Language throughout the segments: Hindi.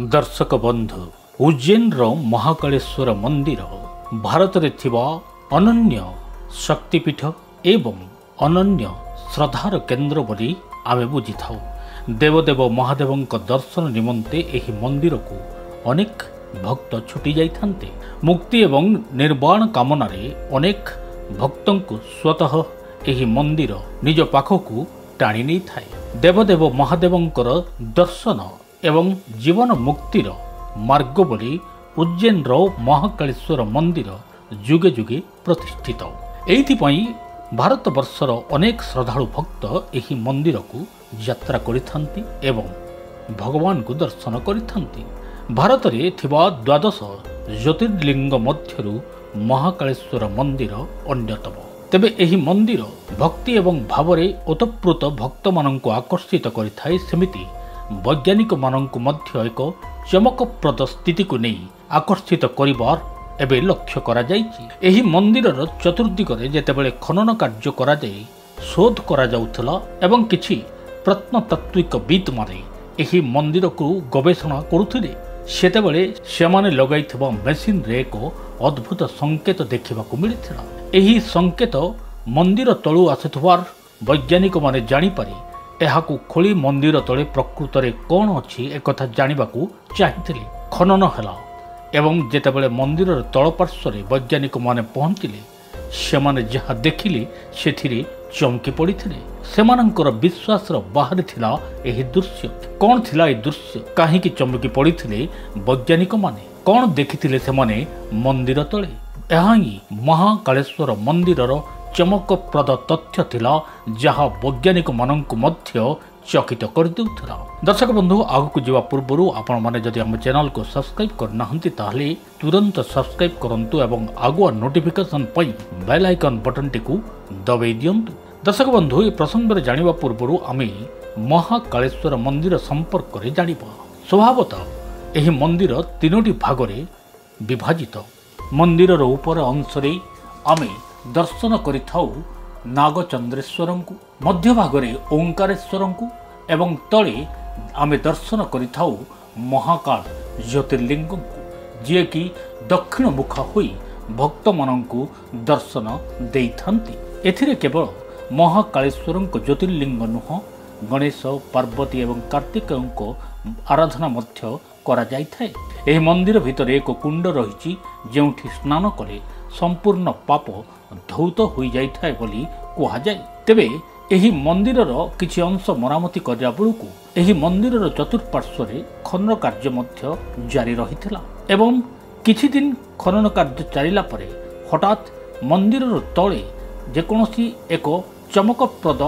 दर्शक बंधु, उज्जैन रो महाकालेश्वर मंदिर भारत रे थिबा अनन्य शक्तिपीठ एवं अनन्य श्रद्धार केंद्र बोली आमे बुझी थाउ। देवदेव महादेव दर्शन निमंते एही मंदिर को अनेक भक्त छुटी जाइथान्ते। मुक्ति एवं निर्वाण कामना रे अनेक भक्तों को स्वतः एही मंदिर निज पाखकु टाणी नै थाए। देवदेव महादेवंकर दर्शन एवं जीवन मुक्तिर मार्ग बोली उज्जैन रो महाकालेश्वर मंदिर जुगे जुगे प्रतिष्ठित। एइथिपई भारत वर्षर अनेक श्रद्धालु भक्त एही मंदिर को यात्रा करिथान्ति एवं भगवान को दर्शन करिथान्ति। भारत रे थिबा 12 ज्योतिर्लिंग मध्यरु महाकालेश्वर मंदिर अन्यतम। तेबे एही मंदिर भक्ति एवं भावरे ओतप्रोत भक्त मानंको आकर्षित करिथाय, सेमिति वैज्ञानिक मानंको मध्य एक चमकप्रद स्थिति को नहीं आकर्षित करिबार एबे लक्ष्य करा जायछि। एही मंदिरर चतुर्दिगरे जेतेबेले खनन कार्य करा जाय शोध करा जाउथला एवं किछि प्रत्नतात्विक बीत माने एही मंदिर को गवेषणा करुथिले, सेतेबेले सेमाने लगाइथिबा मशीन रे को अद्भुत संकेत देखा मिलता। यही संकेत मंदिर तलू आसुवार वैज्ञानिक माने जानीपारी यह खोली मंदिर तले प्रकृत में कौन अच्छी एक जानवा चाहिए। खनन है एवं जितेबले मंदिर तलपार्श्व वैज्ञानिक माने पहुँचले से माने जहाँ देखिले से चमकी पड़ी थे। सेमानंकर विश्वास बाहर थिला एही दृश्य। कौन थिला ए दृश्य, कहीं चमकी पड़ी थे वैज्ञानिक माने, कौन देखिथिले से माने मंदिर तले? यहाँ महाकालेश्वर मंदिर चमकप्रद तथ्य थिला जहाँ वैज्ञानिक मानंकु मध्य चकित कर देउथला। दर्शक बंधु, आगकु जीवा पूर्व आपण माने जदि हम चैनल को सब्सक्राइब करनाहंती ताहले तुरंत सब्सक्राइब करंतु एवं आगुआ नोटिफिकेशन पई बेल आइकन बटन टी को दबाई दियंतु। दर्शक बंधु, ए प्रसंग रे जानिबा पूर्व आमे महाकालेश्वर मंदिर संपर्क रे जानिबा। स्वभावतः एही मंदिर तीनोटी भागरे विभाजित। मंदिर ऊपर अंश रे आमे दर्शन करिथाउ नागचंद्रेश्वर को, मध्य भागरे ओंकारेश्वर को एवं तले आमे दर्शन करिथाउ महाकाल ज्योतिर्लिंग को, जे कि दक्षिण मुखा होई भक्त मानंकु दर्शन देइथान्ति। एथिरे केवल महाकालेश्वर को ज्योतिर्लिंग नुह, गणेश, पार्वती एवं कार्तिकेयन को आराधना मध्य करा जाइथाए। एही मंदिर भितर एक कुंड रही जेउठी स्नान करे संपूर्ण पाप धौत हो जाए बोली कहुए। तेबे एही मंदिरर किछि अंश मरामती करिया बेलकु एही मंदिरर चतुर्पार्श्वे खनन कार्य मध्य जारी रहितला एवं किछि दिन खनन कार्य चलिला परे हठात मंदिरर तले जेकोसी एक चमकप्रद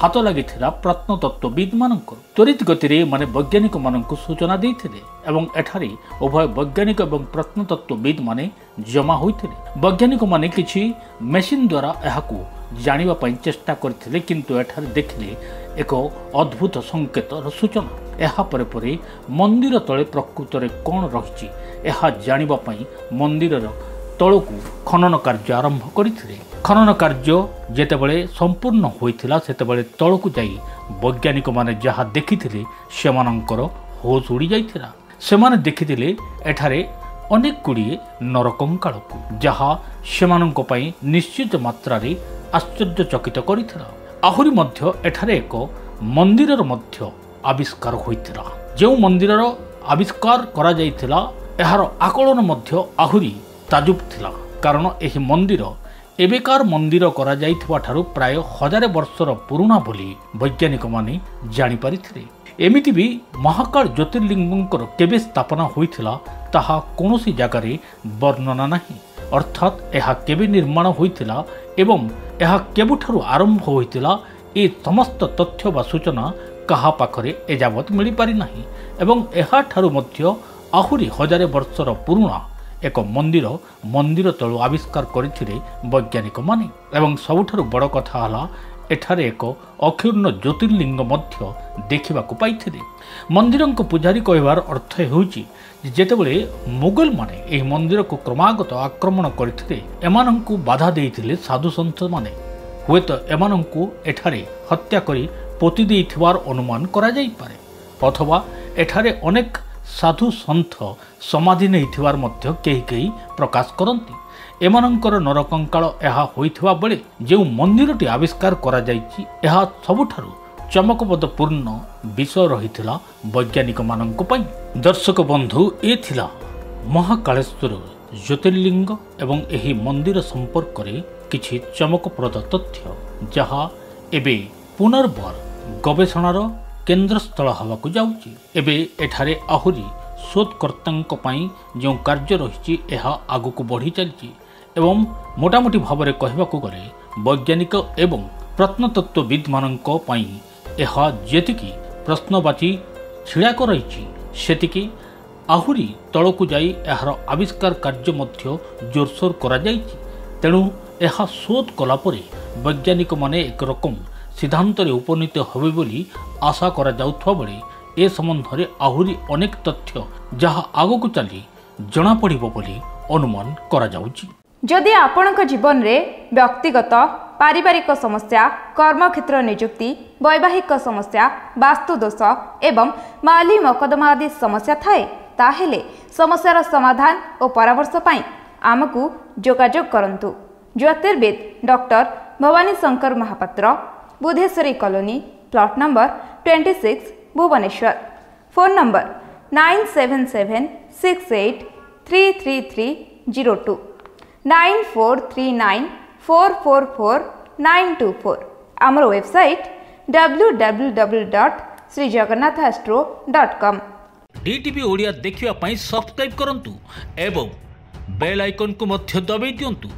हाथ लगी प्रत्नतत्वविद मान त्वरित गति माने वैज्ञानिक मानू सूचना देते एवं एठारी उभय वैज्ञानिक एवं प्रत्नतत्वविद माने जमा होते। वैज्ञानिक माने किछि मेसीन द्वारा यह जानापी चेष्टा करते किंतु एठारी देखिले एक अद्भुत संकेतर सूचना। यह पर मंदिर तले प्रकृत में कौन रही जानापी मंदिर तलक खनन कार्य आरंभ करते। खनन कार्य जितेबले संपूर्ण होता से तलक जा वैज्ञानिक माने जहाँ देखी से होश उड़ी जाता। से देखी एठारे अनेक गुड़े नरकंकाल को जहाँ से निश्चित मात्रा आश्चर्यचकित करता। आहरी मध्य एठारे एक मंदिर मध्य आविष्कार होता, जो मंदिर आविष्कार करा जाइथिला एहार आकलन मध्य आहरी ताजुब थिला, कारण एही मंदिर एबेकार मंदिर करा जाइथवा ठारु प्राय 1000 वर्षर पुराणा बोली वैज्ञानिक माने जानि पारिथिले। एमिति भी महाकाल ज्योतिर्लिंगंकर केबे स्थापना होइथिला ताहा कोनोसी जगह वर्णना नाही, अर्थात एहा केबे निर्माण होइथिला एवं एहा केबुठारु आरंभ होइथिला ए समस्त तथ्य बा सूचना कहा पाखरे एजावत मिली पारि नाही एवं एहा ठारु मध्य आहुरी 1000 वर्षर पुराणा एक मंदिर मंदिर तलु आविष्कार करथिले वैज्ञानिक माने। एवं सबुठारु बड़ कथा हला एठारे एक अक्षुर्ण ज्योतिर्लिंग मध्य देखा पाइथिले। मंदिरों को पुजारी कहवार अर्थ होउची जेतेबेले मुगल माने एही मंदिर को क्रमागत आक्रमण करथिले एमानंकु बाधा देइथिले साधु संत माने, हुएत एमानंकु एठारे हत्या करी पोति देइथिवार अनुमान करा जाई पारे, अथवा एठारे अनेक साधु सन्थ समाधि नहीं थिवार मध्य केही केही प्रकाश करती। एमानंकर नरकंकाल एहा होइथिबा बेले जो मंदिरटी आविष्कार करा जाइछि एहा सबुठारु चमकपदपूर्ण विषय रहिथिला वैज्ञानिक माननक पई। दर्शक बंधु ए थिला महाकालेश्वर ज्योतिर्लिंग एवं एही मंदिर संपर्क रे किछि चमकप्रद तथ्य जहा एबे पुनर्बार गवेषणार केन्द्रस्थल हवाकु जाउछि। एबे एठारे आहुरी शोधकर्तांक पई जो कार्य रहिछि एहा आगुकु बढ़ी चलछि एवं मोटामोटी भाबरे कहबाकु गले वैज्ञानिक एवं प्रत्नतत्वविद माननक पई एहा जेतिकी प्रश्नवाची छिड़ाक रहिछि सेतिकी आहुरी तळकु जाई एहार आविष्कार कार्य मध्य जोरसोर करा जाइछि। तेणु एहा शोध कला परे वैज्ञानिक माने एक रकम सिद्धांत रे उपनीत होबे बोली आशा करा जाउथवा बळे ए संबंध रे आहुरी अनेक तथ्य जहा आगकु चली जना पड़िबो बोली अनुमान करा जाउची। जदि आपणक जीवन रे व्यक्तिगत पारिवारिक समस्या, कर्म क्षेत्र नियुक्ति, वैवाहिक समस्या, वास्तु दोष एवं माली मकदमा आदि समस्या थाए ताहेले समस्यार समाधान और परामर्श पाई आमकु जोगाजोग करंतु। ज्योतिर्विद doctor Bhabani Shankar Mahapatra, Buddheswari colony, plot number 26, Bhubaneswar. Phone number 9776833302, 9439444924। आमर वेबसाइट www.srijagannathastro.com। DTV ओडिया देखिबा पई सब्सक्राइब करंतु एवं बेल आइकन को मध्य दबाइ दियंतु।